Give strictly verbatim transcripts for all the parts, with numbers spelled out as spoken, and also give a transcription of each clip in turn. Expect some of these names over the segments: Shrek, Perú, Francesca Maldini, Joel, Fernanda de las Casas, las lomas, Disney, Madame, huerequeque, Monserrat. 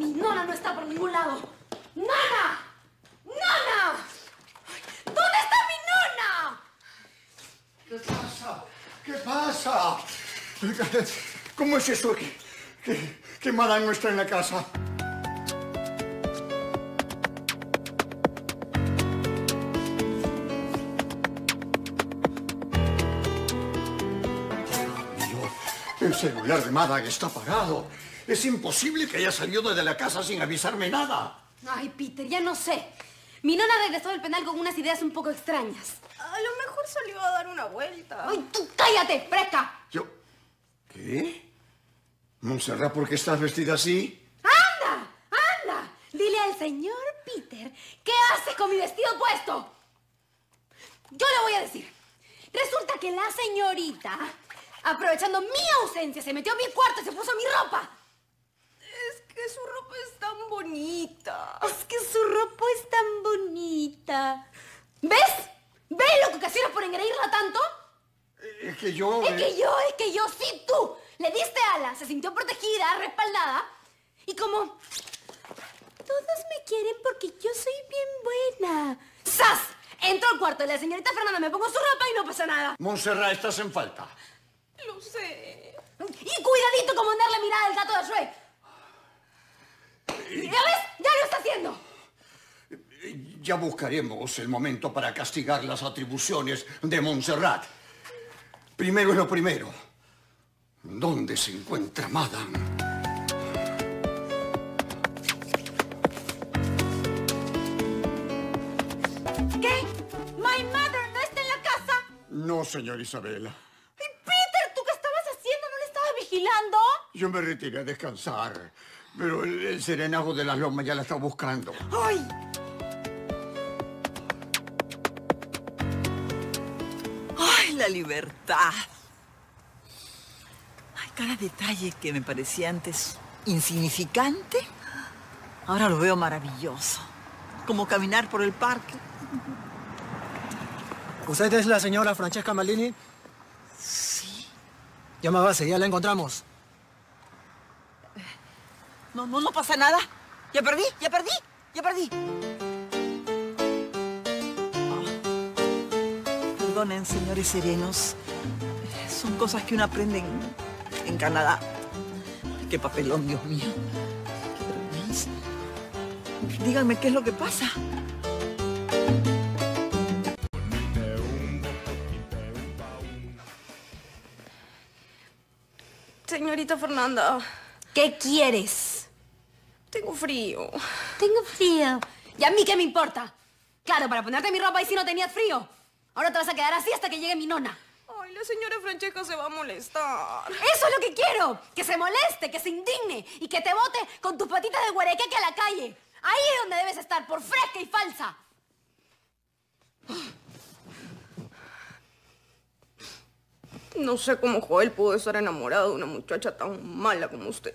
Mi nona no está por ningún lado. ¡Nona! ¡Nona! ¿Dónde está mi nona? ¿Qué pasa? ¿Qué pasa? ¿Cómo es eso que, que, que Madame no está en la casa? El celular de Madame está apagado. Es imposible que haya salido desde la casa sin avisarme nada. Ay, Peter, ya no sé. Mi nona regresó del penal con unas ideas un poco extrañas. A lo mejor salió a dar una vuelta. Ay, tú cállate, fresca. Yo... ¿Qué? Monserrat, ¿por qué estás vestida así? ¡Anda! ¡Anda! Dile al señor Peter, ¿qué haces con mi vestido puesto? Yo le voy a decir. Resulta que la señorita... aprovechando mi ausencia, se metió a mi cuarto y se puso mi ropa. Es que su ropa es tan bonita. Es que su ropa es tan bonita. ¿Ves? ¿Ves lo que ocasionas por engreírla tanto? Es que yo... Es que yo, es que yo, sí, tú. Le diste alas, se sintió protegida, respaldada. Y como... todos me quieren porque yo soy bien buena. ¡Sas! Entro al cuarto de la señorita Fernanda, me pongo su ropa y no pasa nada. Monserrat, estás en falta. Lo sé. Y cuidadito con mandar la mirada al gato de Shrek. ¿Ya ves? ¡Ya lo está haciendo! Ya buscaremos el momento para castigar las atribuciones de Monserrat. Primero es lo primero. ¿Dónde se encuentra Madame? ¿Qué? ¿My mother no está en la casa? No, señora Isabela. Yo me retiré a descansar, pero el, el serenajo de las lomas ya la está buscando. ¡Ay! ¡Ay, la libertad! Ay, cada detalle que me parecía antes insignificante, ahora lo veo maravilloso. Como caminar por el parque. ¿Usted es la señora Francesca Maldini? Sí. Llama a base, ya la encontramos. No, no, no pasa nada. Ya perdí, ya perdí, ya perdí. Oh. Perdonen, señores serenos. Son cosas que uno aprende en, en Canadá. Ay, qué papelón, Dios mío. Qué Díganme qué es lo que pasa. Señorita Fernanda. ¿Qué quieres? Tengo frío. Tengo frío. ¿Y a mí qué me importa? Claro, para ponerte mi ropa ahí sí no tenías frío. Ahora te vas a quedar así hasta que llegue mi nona. Ay, la señora Francesca se va a molestar. Eso es lo que quiero. Que se moleste, que se indigne y que te bote con tus patitas de huerequeque a la calle. Ahí es donde debes estar, por fresca y falsa. No sé cómo Joel pudo estar enamorado de una muchacha tan mala como usted.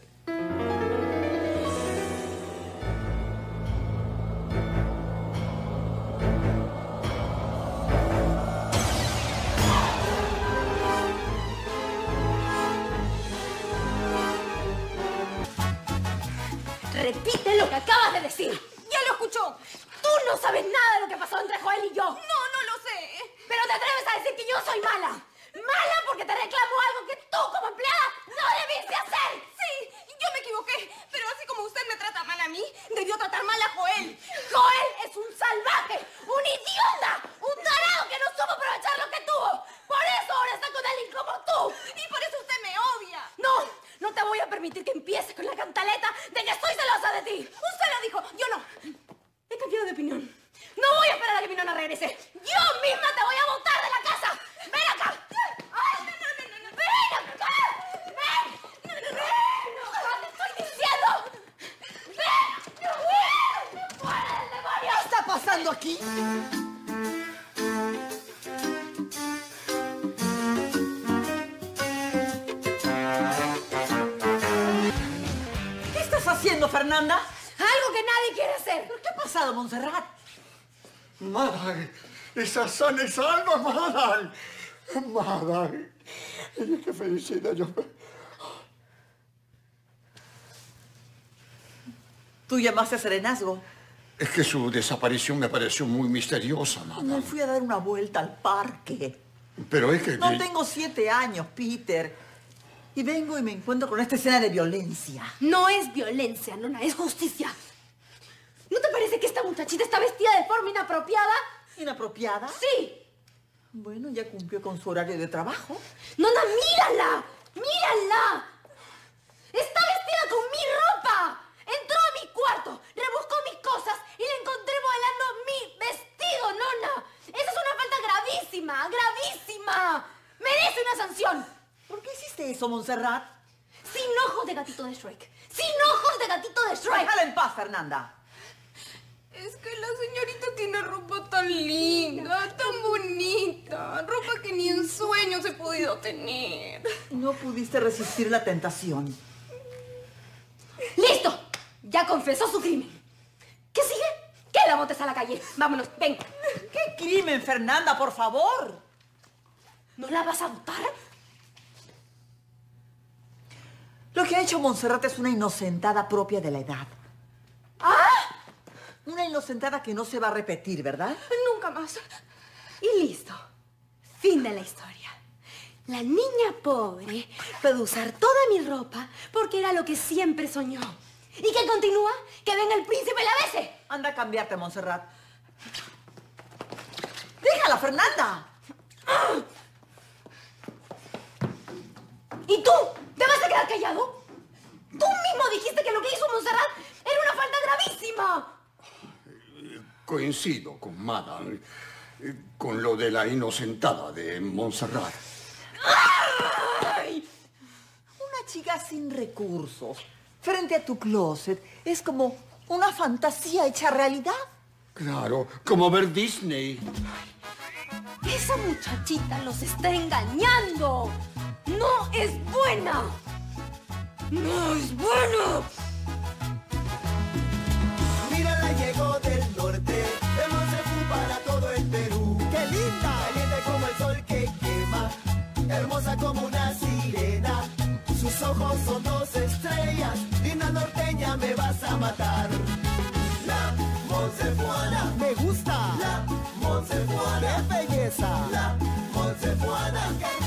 Repite lo que acabas de decir. Ya lo escuchó. Tú no sabes nada de lo que pasó entre Joel y yo. No, no lo sé. Pero te atreves a decir que yo soy mala. Mala porque te reclamo algo que tú como empleada no debiste hacer. Sí, yo me equivoqué. Pero así como usted me trata mal a mí, debió tratar mal a Joel. Joel es un salvaje, un idiota, un tarado que no supo aprovechar lo que tuvo. Por eso ahora está con alguien como tú. Y por eso usted me odia. No. No te voy a permitir que empieces con la cantaleta de que estoy celosa de ti. Usted lo dijo, yo no. He cambiado de opinión. No voy a esperar a que mi nona regrese. Yo misma te voy a botar de la casa. ¡Ven acá! ¡Ay, no, no, no, no! ¡Ven acá! ¡Ven! ¡No, no, no! ¡Ven! ¡No, te estoy diciendo! ¡Ven! ¡No, ven! ¡No fuera del demonio! ¿Qué está pasando aquí? Fernanda, algo que nadie quiere hacer. ¿Pero qué ha pasado, Monserrat? Madame, esa sana y salva, Madame. Madame, qué felicidad yo. ¿Tú llamaste a serenazgo? Es que su desaparición me pareció muy misteriosa, madame. Me fui a dar una vuelta al parque. Pero es que... No que... tengo siete años, Peter. Y vengo y me encuentro con esta escena de violencia. No es violencia, nona, es justicia. ¿No te parece que esta muchachita está vestida de forma inapropiada? ¿Inapropiada? ¡Sí! Bueno, ya cumplió con su horario de trabajo. ¡Nona, mírala! ¡Mírala! ¡Está vestida con mi ropa! Entró a mi cuarto, rebuscó mis cosas y la encontré modelando mi vestido, nona. Esa es una falta gravísima, gravísima. ¡Merece una sanción! ¿Por qué hiciste eso, Monserrat? ¡Sin ojos de gatito de Shrek! ¡Sin ojos de gatito de Shrek! ¡Déjala en paz, Fernanda! Es que la señorita tiene ropa tan linda, tan bonita. Ropa que ni en sueños he podido tener. No pudiste resistir la tentación. ¡Listo! Ya confesó su crimen. ¿Qué sigue? ¡Que la botes a la calle! ¡Vámonos! ¡Venga! ¿Qué crimen, Fernanda? ¡Por favor! ¿No la vas a votar? Lo que ha hecho Monserrat es una inocentada propia de la edad. ¡Ah! Una inocentada que no se va a repetir, ¿verdad? Nunca más. Y listo. Fin de la historia. La niña pobre puede usar toda mi ropa porque era lo que siempre soñó. ¿Y qué continúa? ¡Que venga el príncipe y la bese! Anda a cambiarte, Monserrat. ¡Déjala, Fernanda! ¡Ah! ¿Y tú? ¿Te vas a quedar callado? Tú mismo dijiste que lo que hizo Monserrat era una falta gravísima. Coincido con Madame, con lo de la inocentada de Monserrat. ¡Ay! Una chica sin recursos, frente a tu closet, es como una fantasía hecha realidad. Claro, como ver Disney. Esa muchachita los está engañando. ¡No es buena! ¡No es buena! Mírala, llegó del norte, de Monserrat para todo el Perú. ¡Qué linda! Caliente como el sol que quema, hermosa como una sirena. Sus ojos son dos estrellas, linda norteña, me vas a matar. La Monserrana, me gusta. La Monserrana, qué belleza. La Monserrana, qué